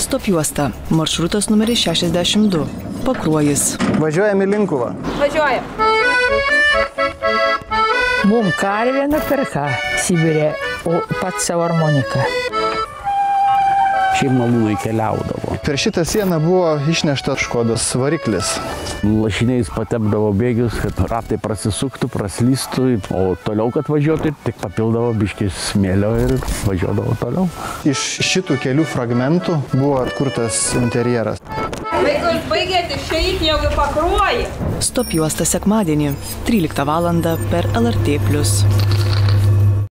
Stop juosta. Maršrutas numeris 62. Pakruojis. Važiuojam į Linkuvą. Važiuojam. Mum karvė nupirka Sibirė, o pats savo harmoniką. Šiaip malūnai keliaudavo. Per šitą sieną buvo išnešta Škodos variklis. Lašiniais patepdavo bėgius, kad ratai prasisuktų, praslystų, o toliau, kad važiuotų, tik papildavo biškį smėlio ir važiuodavo toliau. Iš šitų kelių fragmentų buvo atkurtas interjeras. Vaikus, baigėt išeit, jau į Pakruojį. Stop juosta sekmadienį, 13 val. Per LRT+.